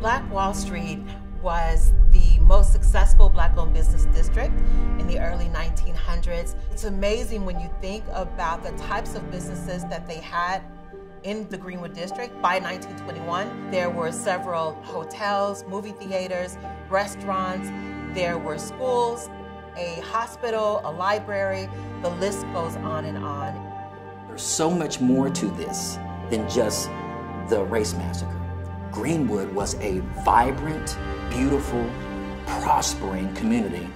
Black Wall Street was the most successful Black-owned business district in the early 1900s. It's amazing when you think about the types of businesses that they had in the Greenwood district. By 1921, there were several hotels, movie theaters, restaurants, there were schools, a hospital, a library, the list goes on and on. There's so much more to this than just the race massacre. Greenwood was a vibrant, beautiful, prospering community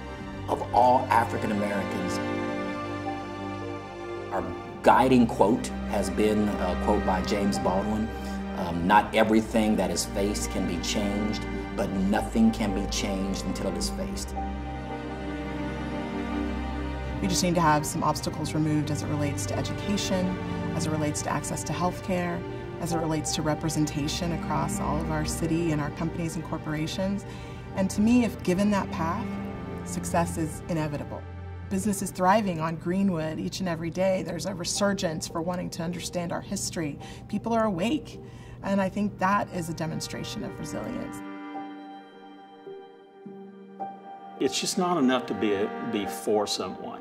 of all African Americans. Our guiding quote has been a quote by James Baldwin, not everything that is faced can be changed, but nothing can be changed until it is faced. We just need to have some obstacles removed as it relates to education, as it relates to access to health care, as it relates to representation across all of our city and our companies and corporations. And to me, if given that path, success is inevitable. Business is thriving on Greenwood each and every day. There's a resurgence for wanting to understand our history. People are awake, and I think that is a demonstration of resilience. It's just not enough to be for someone.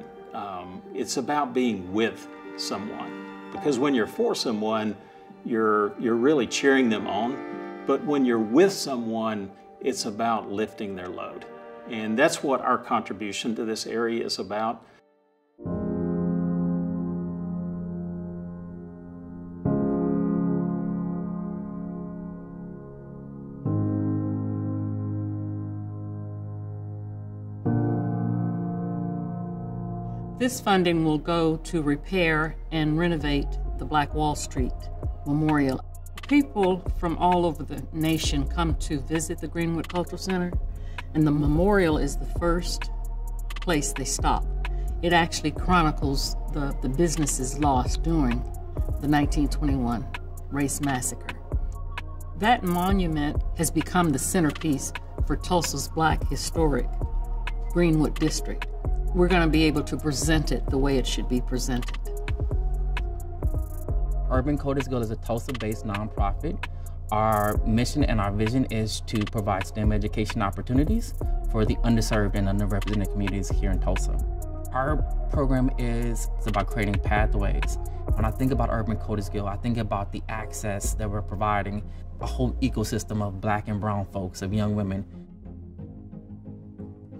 It's about being with someone, because when you're for someone, you're really cheering them on. But when you're with someone, it's about lifting their load. And that's what our contribution to this area is about. This funding will go to repair and renovate the Black Wall Street Memorial. People from all over the nation come to visit the Greenwood Cultural Center, and the memorial is the first place they stop. It actually chronicles the businesses lost during the 1921 Race Massacre. That monument has become the centerpiece for Tulsa's Black Historic Greenwood District. We're going to be able to present it the way it should be presented. Urban Coders Guild is a Tulsa-based nonprofit. Our mission and our vision is to provide STEM education opportunities for the underserved and underrepresented communities here in Tulsa. Our program is about creating pathways. When I think about Urban Coders Guild, I think about the access that we're providing, a whole ecosystem of Black and brown folks, of young women.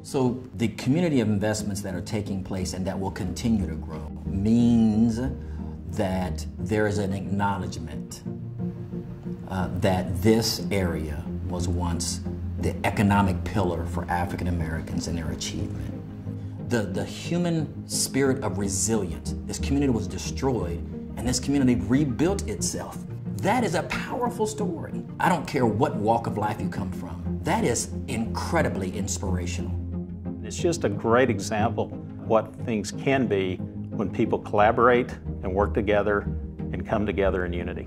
So the community of investments that are taking place and that will continue to grow means that there is an acknowledgement that this area was once the economic pillar for African Americans and their achievement. The human spirit of resilience. This community was destroyed, and this community rebuilt itself. That is a powerful story. I don't care what walk of life you come from. That is incredibly inspirational. It's just a great example of what things can be when people collaborate and work together and come together in unity.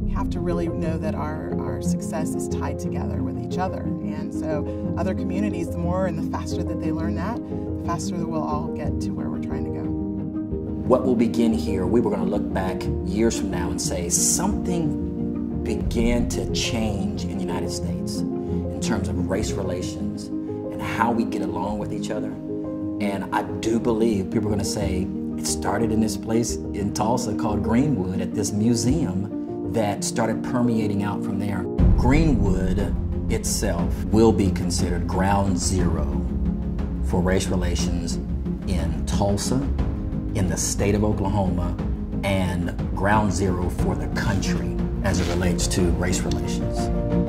We have to really know that our success is tied together with each other. And so other communities, the more and the faster that they learn that, the faster that we'll all get to where we're trying to go. What will begin here, we were going to look back years from now and say something began to change in the United States in terms of race relations and how we get along with each other. And I do believe people are going to say, it started in this place in Tulsa called Greenwood at this museum that started permeating out from there. Greenwood itself will be considered ground zero for race relations in Tulsa, in the state of Oklahoma, and ground zero for the country as it relates to race relations.